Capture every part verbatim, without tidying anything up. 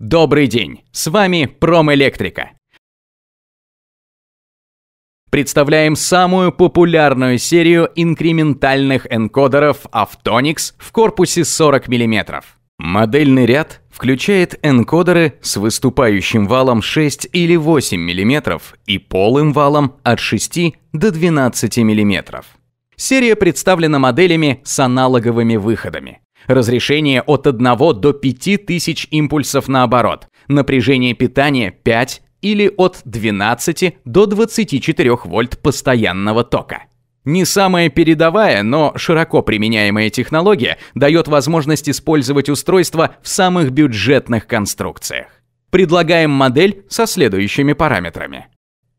Добрый день, с вами Промэлектрика. Представляем самую популярную серию инкрементальных энкодеров Autonics в корпусе сорок миллиметров. Модельный ряд включает энкодеры с выступающим валом шесть или восемь миллиметров и полым валом от шести до двенадцати миллиметров. Серия представлена моделями с аналоговыми выходами. Разрешение от одного до пяти тысяч импульсов на оборот. Напряжение питания пять или от двенадцати до двадцати четырёх вольт постоянного тока. Не самая передовая, но широко применяемая технология дает возможность использовать устройство в самых бюджетных конструкциях. Предлагаем модель со следующими параметрами.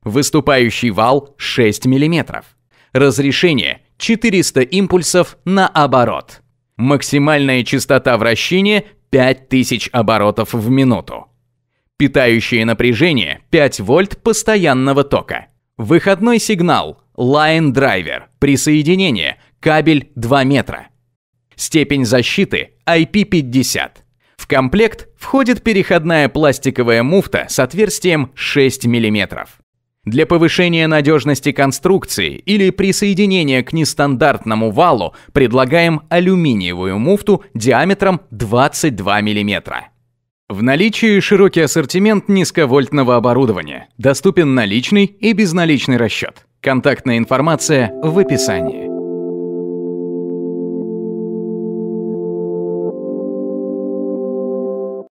Выступающий вал шесть миллиметров. Разрешение четыреста импульсов на оборот. Максимальная частота вращения пять тысяч оборотов в минуту. Питающее напряжение пять вольт постоянного тока. Выходной сигнал Line Driver. Присоединение кабель два метра. Степень защиты ай пи пятьдесят. В комплект входит переходная пластиковая муфта с отверстием шесть миллиметров. Для повышения надежности конструкции или присоединения к нестандартному валу предлагаем алюминиевую муфту диаметром двадцать два миллиметра. В наличии широкий ассортимент низковольтного оборудования. Доступен наличный и безналичный расчет. Контактная информация в описании.